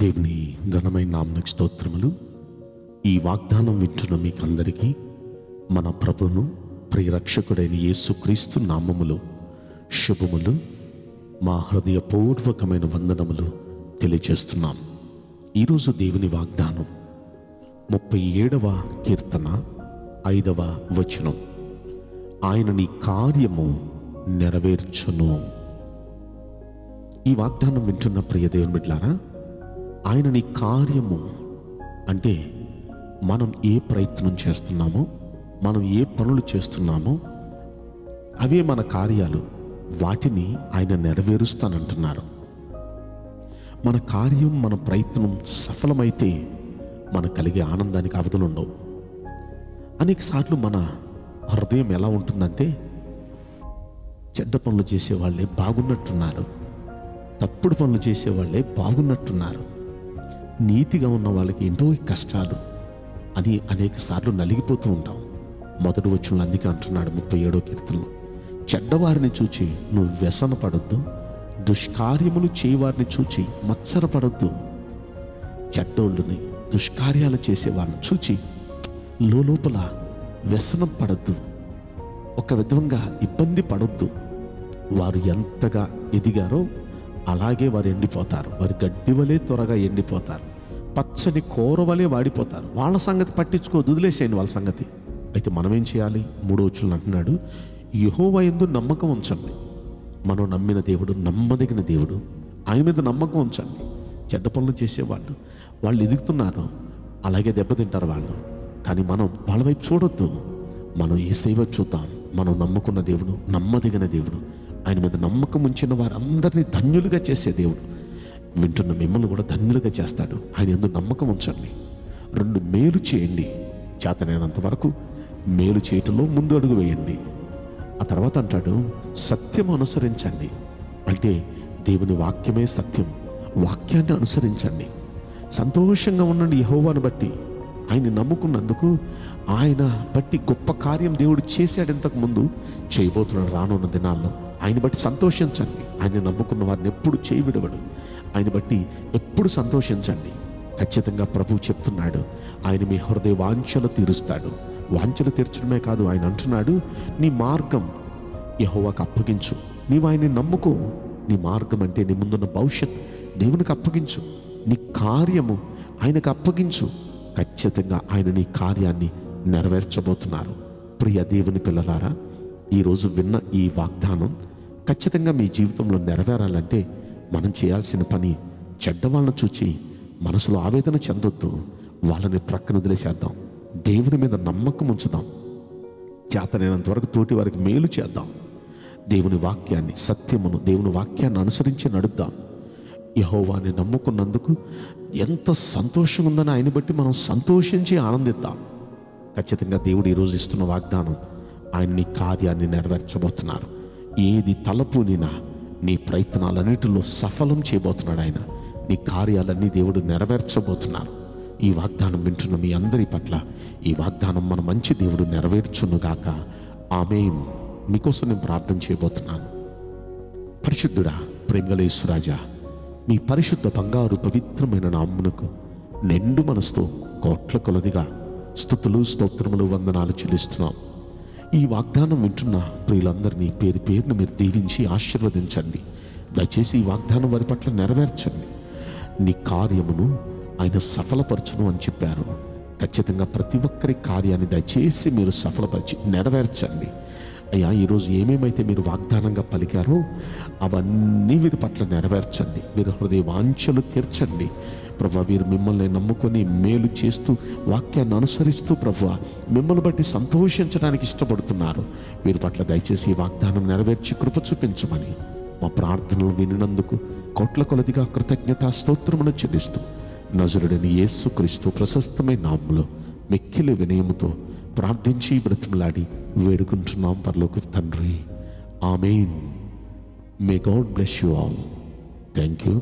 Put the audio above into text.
దేవుని ఘనమైన నామమునకు స్తోత్రములు. ఈ వాగ్దానం వింటున్న మీకందరికీ మన ప్రభువును ప్రియరక్షకుడైన యేసుక్రీస్తు నామములో శుభములు, మా హృదయపూర్వకమైన వందనములు తెలియజేస్తున్నాం. ఈరోజు దేవుని వాగ్దానం 37వ కీర్తన 5వ వచనం, ఆయన నీ కార్యము నెరవేర్చును. ఈ వాగ్దానం వింటున్న ప్రియ దేవుని బిడ్డలారా, ఆయన నీ కార్యము అంటే మనం ఏ ప్రయత్నం చేస్తున్నామో, మనం ఏ పనులు చేస్తున్నామో అవే మన కార్యాలు, వాటిని ఆయన నెరవేరుస్తానంటున్నారు. మన కార్యం, మన ప్రయత్నం సఫలమైతే మనకు కలిగే ఆనందానికి అవధులుండవు. అనేకసార్లు మన హృదయం ఎలా ఉంటుందంటే, చెడ్డ పనులు చేసేవాళ్ళే బాగున్నట్టున్నారు, తప్పుడు పనులు చేసేవాళ్ళే బాగున్నట్టున్నారు, నీతిగా ఉన్న వాళ్ళకి ఎంతో కష్టాలు అని అనేక సార్లు నలిగిపోతూ ఉంటాం. మొదటి వచనంలో అందుకే అంటున్నాడు 37వ కీర్తనలో, చెడ్డవారిని చూచి నువ్వు వ్యసన పడొద్దు, దుష్కార్యములు చేయవారిని చూచి మత్సరపడొద్దు. చెడ్డోళ్ళని, దుష్కార్యాలు చేసేవారిని చూచి లోపల వ్యసనం పడొద్దు, ఒక విధంగా ఇబ్బంది పడొద్దు. వారు ఎంతగా ఎదిగారో అలాగే వారు ఎండిపోతారు, వారు గడ్డి వలె త్వరగా ఎండిపోతారు, పచ్చని కూర వలె వాడిపోతారు. వాళ్ళ సంగతి పట్టించుకోవద్దు, వదిలేసేయండి వాళ్ళ సంగతి. అయితే మనం ఏం చేయాలి? 3వ వచనంలో అంటున్నాడు, యెహోవా యందు నమ్మకం ఉంచండి. మనం నమ్మిన దేవుడు, నమ్మదగిన దేవుడు, ఆయన మీద నమ్మకం ఉంచండి. చెడ్డ పనులు చేసేవాళ్ళు వాళ్ళు ఎదుగుతున్నారు, అలాగే దెబ్బతింటారు వాళ్ళు, కానీ మనం వాళ్ళ వైపు చూడొద్దు, మనం యేసయ్య వైపు చూద్దాం. మనం నమ్ముకున్న దేవుడు, నమ్మదగిన దేవుడు, ఆయన మీద నమ్మకం ఉంచిన వారందరినీ ధన్యులుగా చేసే దేవుడు. వింటున్న మిమ్మల్ని కూడా ధన్యులుగా చేస్తాడు. ఆయన యందు నమ్మకం ఉంచండి, 2 మేలు చేయండి, చేతనైనంత వరకు మేలు చేయటంలో ముందు అడుగు వేయండి. ఆ తర్వాత అంటాడు, సత్యం అనుసరించండి. అంటే దేవుని వాక్యమే సత్యం, వాక్యాన్ని అనుసరించండి. సంతోషంగా ఉండండి యెహోవాను బట్టి, ఆయన నమ్ముకున్నందుకు. ఆయన బట్టి గొప్ప కార్యం దేవుడు చేశాడు, ఇంతకుముందు చేయబోతున్నాడు రానున్న దినాల్లో. ఆయన బట్టి సంతోషించండి. ఆయన నమ్ముకున్న వారిని ఎప్పుడు చేయి విడవడు, ఆయన బట్టి ఎప్పుడు సంతోషించండి. ఖచ్చితంగా ప్రభువు చెప్తున్నాడు, ఆయన మీ హృదయ వాంఛలు తీరుస్తాడు. వాంఛలు తీర్చడమే కాదు, ఆయన అంటున్నాడు, నీ మార్గం యెహోవాకు అప్పగించు, నీవు ఆయన్ని నమ్ముకో. నీ మార్గం అంటే నీ ముందున్న భవిష్యత్ దేవునికి అప్పగించు, నీ కార్యము ఆయనకు అప్పగించు. ఖచ్చితంగా ఆయన నీ కార్యాన్ని నెరవేర్చబోతున్నారు. ప్రియ దేవుని పిల్లలారా, ఈరోజు విన్న ఈ వాగ్దానం ఖచ్చితంగా మీ జీవితంలో నెరవేరాలంటే మనం చేయాల్సిన పని, చెడ్డవాళ్ళను చూచి మనసులో ఆవేదన చెందొద్దు, వాళ్ళని ప్రక్కన వదిలేసేద్దాం, దేవుని మీద నమ్మకం ఉంచుదాం, చేతనైనంత వరకు తోటి వారికి మేలు చేద్దాం, దేవుని వాక్యాన్ని, సత్యమును, దేవుని వాక్యాన్ని అనుసరించి నడుద్దాం. యెహోవాని నమ్ముకున్నందుకు ఎంత సంతోషం ఉందని ఆయన బట్టి మనం సంతోషించి ఆనందిద్దాం. ఖచ్చితంగా దేవుడు ఈరోజు ఇస్తున్న వాగ్దానం, ఆయన్ని కార్యాన్ని నెరవేర్చబోతున్నారు. ఏది తలపూనినా నీ ప్రయత్నాలన్నిటిలో సఫలం చేయబోతున్నాడు ఆయన, నీ కార్యాలన్నీ దేవుడు నెరవేర్చబోతున్నారు. ఈ వాగ్దానం వింటున్న మీ అందరి పట్ల ఈ వాగ్దానం మన మంచి దేవుడు నెరవేర్చునుగాక. ఆమేన్. మీకోసం నేను ప్రార్థన చేయబోతున్నాను. పరిశుద్ధుడా, ప్రేమగలేశ్వరాజా, మీ పరిశుద్ధ బంగారు పవిత్రమైన నామమునకు నిండు మనసుతో కోట్ల కొలదిగా స్తుతులు, స్తోత్రములు, వందనాలు చెల్లిస్తున్నాం. ఈ వాగ్దానం వింటున్న ప్రియులందరినీ పేరు పేరును మీరు దీవించి ఆశీర్వదించండి. దయచేసి ఈ వాగ్దానం వారి పట్ల నెరవేర్చండి. నీ కార్యమును ఆయన సఫలపరచును అని చెప్పారు. ఖచ్చితంగా ప్రతి ఒక్కరి కార్యాన్ని దయచేసి మీరు సఫలపరిచి నెరవేర్చండి అయ్యా. ఈరోజు ఏమేమైతే మీరు వాగ్దానంగా పలికారో అవన్నీ వీరి పట్ల నెరవేర్చండి, వీరి హృదయ వాంఛలు తీర్చండి ప్రభువా. వీరు మిమ్మల్ని నమ్ముకొని మేలు చేస్తూ, వాక్యాన్ని అనుసరిస్తూ ప్రభువా మిమ్మల్ని బట్టి సంతోషించడానికి ఇష్టపడుతున్నారు. వీరి పట్ల దయచేసి ఈ వాగ్దానం నెరవేర్చి కృప చూపించమని మా ప్రార్థనలు వినినందుకు కోట్ల కొలదిగా కృతజ్ఞతా స్తోత్రమును చెల్లిస్తూ, నజరుడైన యేసుక్రీస్తు ప్రశస్తమైన నామములో మిక్కిలి వినయముతో ప్రార్థించి బ్రతిమలాడి వేడుకుంటున్నాం పరలోకపు తండ్రి. ఆమేన్. May God bless you all. Thank you.